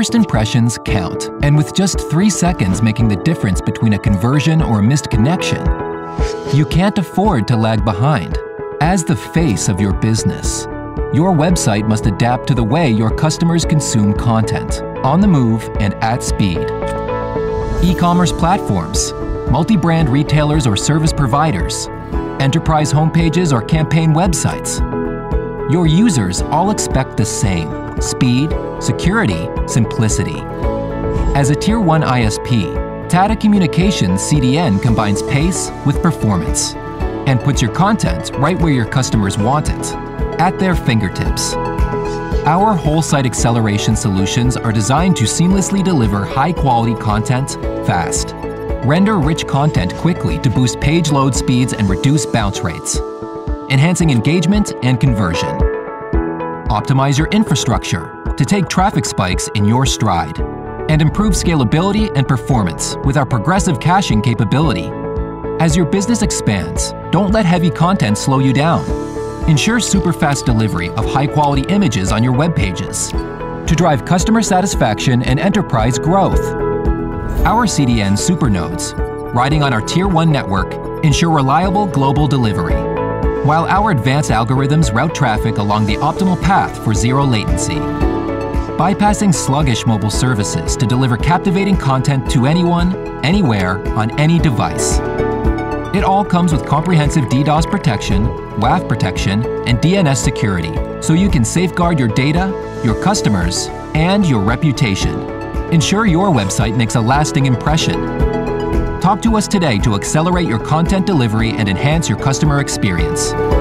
first impressions count, and with just 3 seconds making the difference between a conversion or a missed connection, you can't afford to lag behind. As the face of your business, your website must adapt to the way your customers consume content, on the move and at speed. E-commerce platforms, multi-brand retailers or service providers, enterprise homepages or campaign websites. Your users all expect the same: speed, security, simplicity. As a Tier 1 ISP, Tata Communications CDN combines pace with performance and puts your content right where your customers want it, at their fingertips. Our whole site acceleration solutions are designed to seamlessly deliver high-quality content fast. Render rich content quickly to boost page load speeds and reduce bounce rates, enhancing engagement and conversion. Optimize your infrastructure to take traffic spikes in your stride and improve scalability and performance with our progressive caching capability. As your business expands, don't let heavy content slow you down. Ensure super-fast delivery of high-quality images on your web pages to drive customer satisfaction and enterprise growth. Our CDN supernodes, riding on our Tier 1 network, ensure reliable global delivery, while our advanced algorithms route traffic along the optimal path for zero latency, bypassing sluggish mobile services to deliver captivating content to anyone, anywhere, on any device. It all comes with comprehensive DDoS protection, WAF protection, and DNS security, so you can safeguard your data, your customers, and your reputation. Ensure your website makes a lasting impression. Talk to us today to accelerate your content delivery and enhance your customer experience.